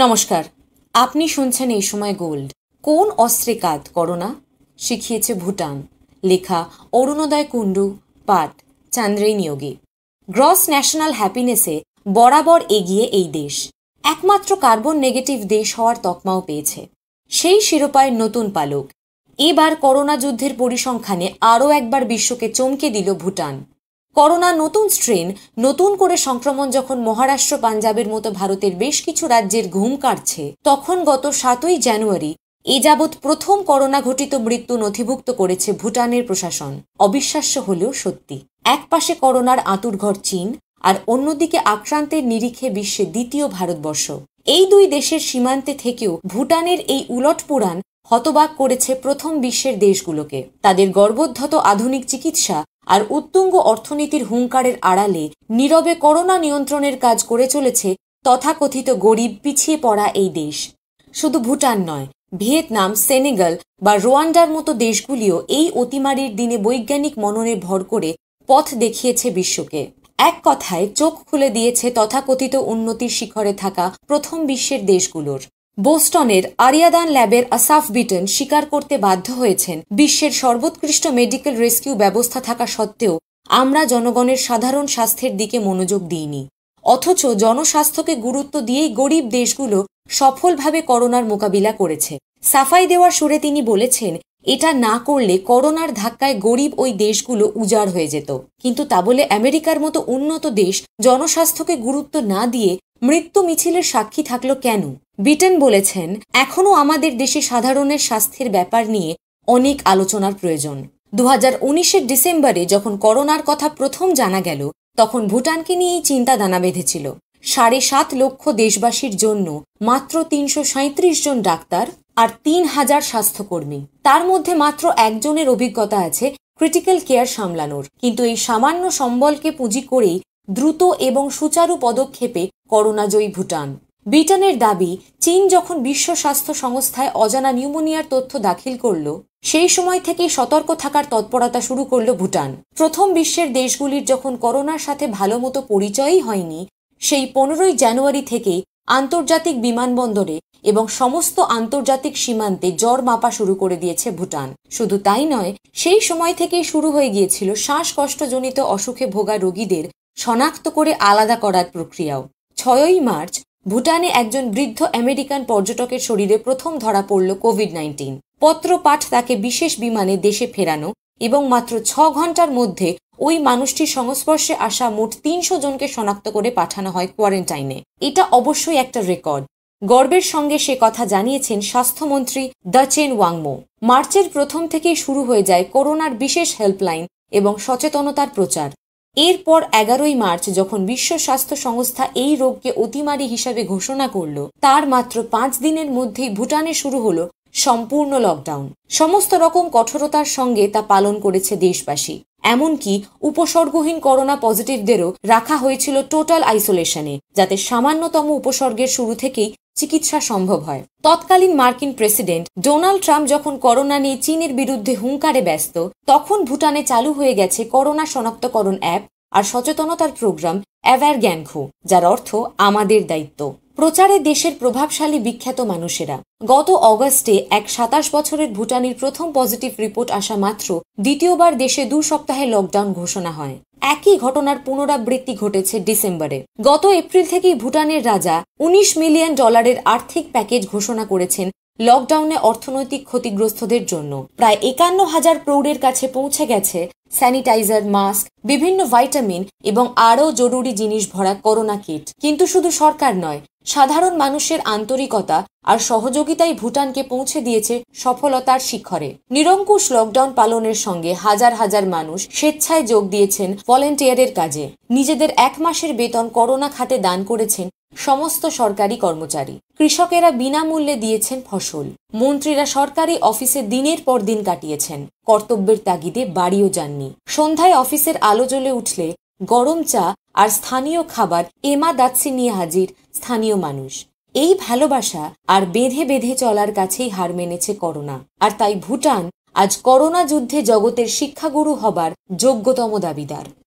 नमस्कार आपनी सुनছেন এই সময় গোল্ড কোন অস্ত্রে কাজ করোনা শিখিয়েছে ভুটান লেখা অরুণোদয় কুন্ডু পাঠ চান্দ্রেই নিয়োগী গ্রস ন্যাশনাল হ্যাপিনেসে বরাবর এগিয়ে এই দেশ একমাত্র কার্বন নেগেটিভ দেশ হওয়ার তকমাও পেয়েছে সেই শিরোপায় নতুন পালক এবার করোনা যুদ্ধের পরিসংখ্যানে আরও একবার বিশ্বকে চমকে দিল ভুটান করোনা নতুন স্ট্রেন নতুন করে সংক্রমণ যখন মহারাষ্ট্র পাঞ্জাবের মতো ভারতের বেশ কিছু রাজ্যের ঘুম কাটছে তখন গত ৭ই জানুয়ারি এ যাবৎ প্রথম করোনা ঘটিত মৃত্যু নথিভুক্ত করেছে ভুটানের প্রশাসন অবিশ্বাস্য হলেও সত্যি একপাশে করোনার আঁতুড়ঘর চীন আর অন্যদিকে আক্রান্তের নিরিখে বিশ্বে দ্বিতীয় ভারতবর্ষ এই দুই দেশের সীমান্তে থেকেও ভুটানের এই উলটপুরাণ হতবাক করেছে প্রথম বিশ্বের দেশগুলোকে তাদের গর্বোদ্ধত আধুনিক চিকিৎসা আর উত্তুঙ্গ অর্থনীতির হুঙ্কারের আড়ালে নীরবে করোনা নিয়ন্ত্রণের কাজ করে চলেছে তথাকথিত গরিব পিছিয়ে পড়া এই দেশ শুধু ভুটান নয় ভিয়েতনাম সেনেগাল বা রোয়ান্ডার মতো দেশগুলিও এই অতিমারির দিনে বৈজ্ঞানিক মননে ভর করে পথ দেখিয়েছে বিশ্বকে এক কথায় চোখ খুলে দিয়েছে তথাকথিত উন্নতির শিখরে থাকা প্রথম বিশ্বের দেশগুলোর বোস্টনের আরিয়াদান ল্যাবের আসাফ বিটন স্বীকার করতে বাধ্য হয়েছেন বিশ্বের সর্বোৎকৃষ্ট মেডিকেল রেস্কিউ ব্যবস্থা থাকা সত্ত্বেও আমরা জনগণের সাধারণ স্বাস্থ্যের দিকে মনোযোগ দিইনি অথচ জনস্বাস্থ্যকে গুরুত্ব দিয়েই গরিব দেশগুলো সফলভাবে করোনার মোকাবিলা করেছে সাফাই দেওয়ার সুরে তিনি বলেছেন এটা না করলে করোনার ধাক্কায় গরিব ওই দেশগুলো উজাড় হয়ে যেত কিন্তু তা বলে আমেরিকার মতো উন্নত দেশ জনস্বাস্থ্যকে গুরুত্ব না দিয়ে মৃত্যু মিছিলের সাক্ষী থাকলো কেন বিটেন বলেছেন এখনও আমাদের দেশে সাধারণের স্বাস্থ্যের ব্যাপার নিয়ে অনেক আলোচনার প্রয়োজন 2019-এর ডিসেম্বরে যখন করোনার কথা প্রথম জানা গেল তখন ভুটানকে নিয়েই চিন্তা দানা বেঁধেছিল ৭.৫ লক্ষ দেশবাসীর জন্য মাত্র ৩৩৭ জন ডাক্তার আর ৩,০০০ স্বাস্থ্যকর্মী তার মধ্যে মাত্র একজনের অভিজ্ঞতা আছে ক্রিটিক্যাল কেয়ার সামলানোর কিন্তু এই সামান্য সম্বলকে পুঁজি করেই দ্রুত এবং সুচারু পদক্ষেপে করোনাজয়ী ভুটান ব্রিটেনের দাবি চীন যখন বিশ্ব স্বাস্থ্য সংস্থায় অজানা নিউমোনিয়ার তথ্য দাখিল করল সেই সময় থেকেই সতর্ক থাকার তৎপরতা শুরু করল ভুটান প্রথম বিশ্বের দেশগুলির যখন করোনার সাথে ভালোমতো পরিচয়ই হয়নি সেই ১৫ই জানুয়ারি থেকেই আন্তর্জাতিক বিমানবন্দরে এবং সমস্ত আন্তর্জাতিক সীমান্তে জ্বর মাপা শুরু করে দিয়েছে ভুটান শুধু তাই নয় সেই সময় থেকেই শুরু হয়ে গিয়েছিল শ্বাসকষ্টজনিত অসুখে ভোগা রোগীদের শনাক্ত করে আলাদা করার প্রক্রিয়াও ৬ই মার্চ ভুটানে একজন বৃদ্ধ আমেরিকান পর্যটকের শরীরে প্রথম ধরা পড়ল কোভিড-19 পত্রপাঠ তাকে বিশেষ বিমানে দেশে ফেরানো এবং মাত্র ৬ ঘন্টার মধ্যে ওই মানুষটির সংস্পর্শে আসা মোট ৩০০ জনকে শনাক্ত করে পাঠানো হয় কোয়ারেন্টাইনে এটা অবশ্যই একটা রেকর্ড গর্বের সঙ্গে সে কথা জানিয়েছেন স্বাস্থ্যমন্ত্রী দাচেন ওয়াংমো মার্চের প্রথম থেকেই শুরু হয়ে যায় করোনার বিশেষ হেল্পলাইন এবং সচেতনতার প্রচার এরপর ১১ই মার্চ যখন বিশ্ব স্বাস্থ্য সংস্থা এই রোগকে অতিমারি হিসাবে ঘোষণা করল তার মাত্র ৫ দিনের মধ্যেই ভুটানে শুরু হলো সম্পূর্ণ লকডাউন সমস্ত রকম কঠোরতার সঙ্গে তা পালন করেছে দেশবাসী এমনকি উপসর্গহীন করোনা পজিটিভদেরও রাখা হয়েছিল টোটাল আইসোলেশনে যাতে সামান্যতম উপসর্গের শুরু থেকেই চিকিৎসা সম্ভব হয় তৎকালীন মার্কিন প্রেসিডেন্ট ডোনাল্ড ট্রাম্প যখন করোনা নিয়ে চীনের বিরুদ্ধে হুঙ্কারে ব্যস্ত তখন ভুটানে চালু হয়ে গেছে করোনা শনাক্তকরণ অ্যাপ আর সচেতনতার প্রোগ্রাম অ্যাওয়ার গ্যানখু যার অর্থ আমাদের দায়িত্ব প্রচারে দেশের প্রভাবশালী বিখ্যাত মানুষেরা গত অগাস্টে এক ২৭ বছরের ভুটানের প্রথম পজিটিভ রিপোর্ট আসা মাত্র দ্বিতীয়বার দেশে ২ সপ্তাহে লকডাউন ঘোষণা হয় একই ঘটনার পুনরাবৃত্তি ঘটেছে ডিসেম্বরে গত এপ্রিল থেকেই ভুটানের রাজা $১৯ মিলিয়ন আর্থিক প্যাকেজ ঘোষণা করেছেন লকডাউনে অর্থনৈতিক ক্ষতিগ্রস্তদের জন্য প্রায় ৫১,০০০ প্রৌঢ়ের কাছে পৌঁছে গেছে স্যানিটাইজার মাস্ক বিভিন্ন ভিটামিন এবং আরও জরুরি জিনিস ভরা করোনা কিট কিন্তু শুধু সরকার নয় সাধারণ মানুষের আন্তরিকতা আর সহযোগিতাই ভুটানকে পৌঁছে দিয়েছে সফলতার শিখরে নিরঙ্কুশ লকডাউন পালনের সঙ্গে হাজার হাজার মানুষ স্বেচ্ছায় যোগ দিয়েছেন ভলেন্টিয়ারের কাজে নিজেদের ১ মাসের বেতন করোনা খাতে দান করেছেন সমস্ত সরকারি কর্মচারী কৃষকেরা বিনামূল্যে দিয়েছেন ফসল মন্ত্রীরা সরকারি অফিসে দিনের পর দিন কাটিয়েছেন কর্তব্যের তাগিদে বাড়িও যাননি সন্ধ্যায় অফিসের আলো জ্বলে উঠলে গরম চা আর স্থানীয় খাবার এমা দাচ্ছি নিয়ে হাজির স্থানীয় মানুষ এই ভালোবাসা আর বেঁধে বেঁধে চলার কাছেই হার মেনেছে করোনা আর তাই ভুটান আজ করোনা যুদ্ধে জগতের শিক্ষাগুরু হবার যোগ্যতম দাবিদার